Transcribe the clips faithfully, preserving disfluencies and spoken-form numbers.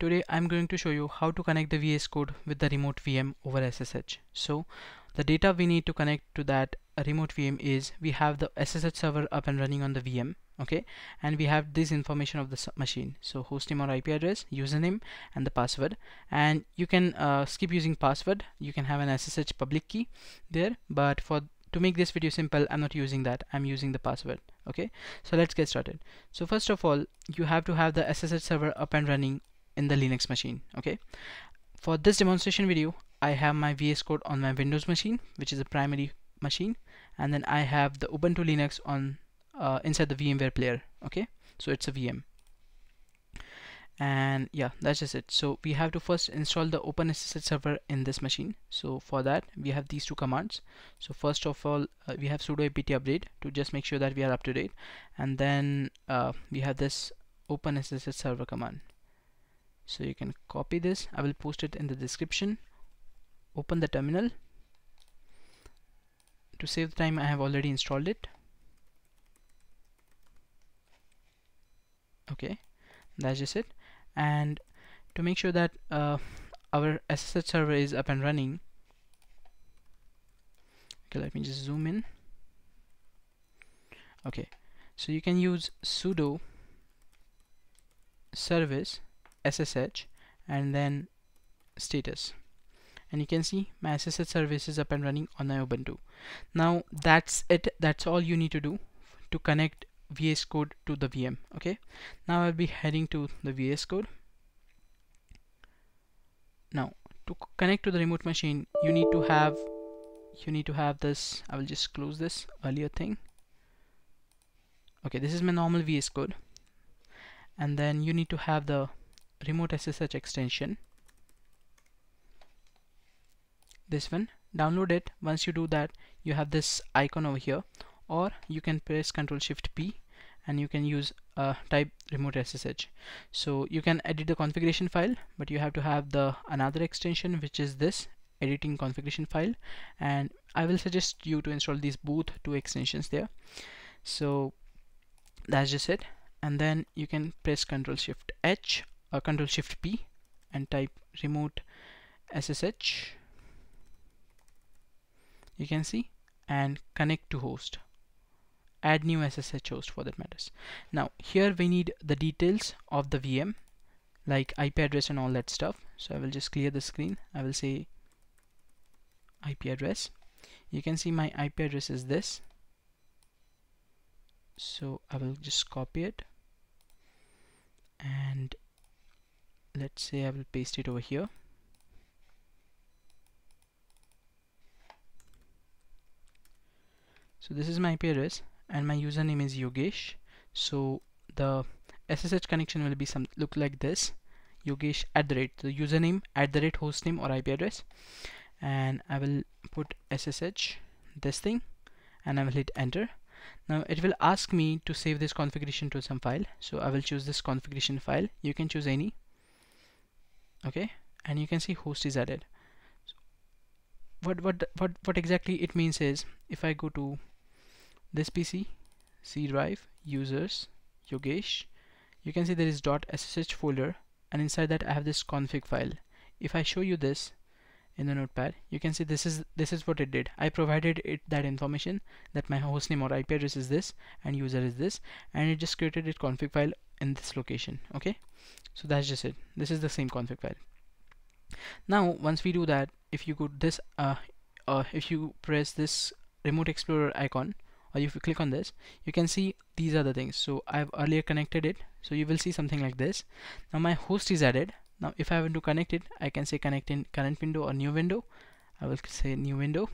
Today I'm going to show you how to connect the V S Code with the remote V M over S S H. So the data we need to connect to that remote V M is we have the S S H server up and running on the V M, okay, and we have this information of the machine, so hostname or I P address, username and the password. And you can uh, skip using password, you can have an S S H public key there, but for to make this video simple, I'm not using that, I'm using the password. Okay, so let's get started. So first of all, you have to have the S S H server up and running in the Linux machine. Okay, for this demonstration video, I have my V S Code on my Windows machine, which is a primary machine, and then I have the Ubuntu Linux on uh, inside the VMware player. Okay, so it's a V M, and yeah, that's just it. So we have to first install the OpenSSH server in this machine. So for that, we have these two commands. So first of all, uh, we have sudo apt update to just make sure that we are up to date, and then uh, we have this OpenSSH server command. So you can copy this, I will post it in the description. Open the terminal. To save the time, I have already installed it. Okay, that's just it. And to make sure that uh, our S S H server is up and running, okay, let me just zoom in. Okay, so you can use sudo service S S H and then status, and you can see my S S H service is up and running on my Ubuntu. Now that's it, that's all you need to do to connect V S Code to the V M. Okay, now I'll be heading to the V S Code. Now to connect to the remote machine, you need to have you need to have this. I will just close this earlier thing. Okay, this is my normal V S Code, and then you need to have the remote S S H extension, this one, download it. Once you do that, you have this icon over here, or you can press Ctrl Shift P and you can use uh, type remote S S H. So you can edit the configuration file, but you have to have the another extension, which is this editing configuration file, and I will suggest you to install these both two extensions there. So that's just it, and then you can press Ctrl Shift H or Ctrl Shift P and type remote S S H, you can see, and connect to host, add new S S H host for that matters. Now here we need the details of the V M, like I P address and all that stuff. So I will just clear the screen, I will say I P address. You can see my I P address is this, so I will just copy it and let's say I will paste it over here. So this is my I P address and my username is Yogesh. So the S S H connection will be some look like this, Yogesh at the rate, the username at the rate hostname or I P address, and I will put S S H this thing and I will hit enter. Now it will ask me to save this configuration to some file, so I will choose this configuration file, you can choose any. Okay, and you can see host is added. So what, what, what, what exactly it means is, if I go to this P C, C drive, users, Yogesh, you can see there is .ssh folder, and inside that I have this config file. If I show you this in the notepad, you can see this is this is what it did. I provided it that information that my hostname or I P address is this and user is this, and it just created its config file in this location. Okay, so that's just it, this is the same config file. Now once we do that, if you go this uh, uh, if you press this remote explorer icon, or if you click on this, you can see these are the things. So I've earlier connected it, so you will see something like this. Now my host is added. Now if I want to connect it, I can say connect in current window or new window. I will say new window,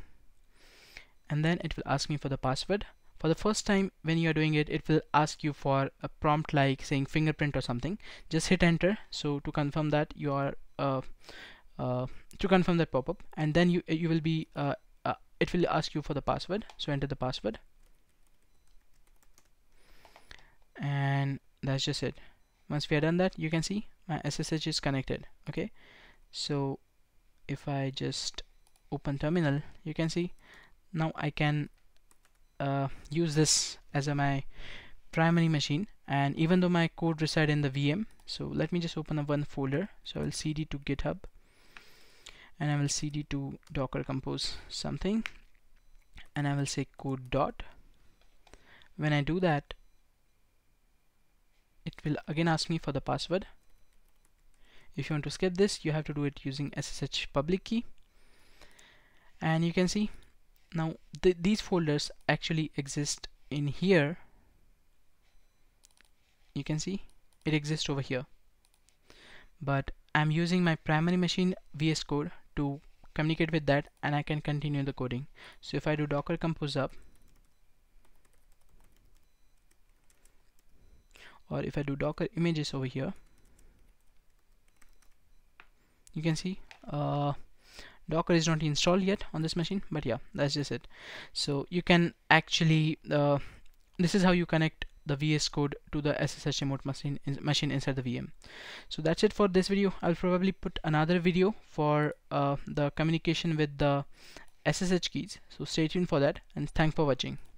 and then it will ask me for the password. For the first time when you are doing it, it will ask you for a prompt like saying fingerprint or something. Just hit enter, so to confirm that you are uh, uh, to confirm that pop-up, and then you you will be uh, uh, it will ask you for the password, so enter the password, and that's just it. Once we are done that, you can see my S S H is connected. Okay, so if I just open terminal, you can see now I can uh, use this as a, my primary machine, and even though my code resides in the V M, So let me just open a one folder. So I will cd to GitHub and I will cd to Docker Compose something, and I will say code dot. When I do that, it will again ask me for the password. If you want to skip this, you have to do it using S S H public key. And you can see now th these folders actually exist in here. You can see it exists over here, but I'm using my primary machine V S Code to communicate with that, and I can continue the coding. So if I do Docker Compose up, or if I do Docker images over here, you can see uh, Docker is not installed yet on this machine, but yeah, that's just it. So you can actually, uh, this is how you connect the V S Code to the S S H remote machine, ins machine inside the V M. So that's it for this video. I'll probably put another video for uh, the communication with the S S H keys. So stay tuned for that, and thanks for watching.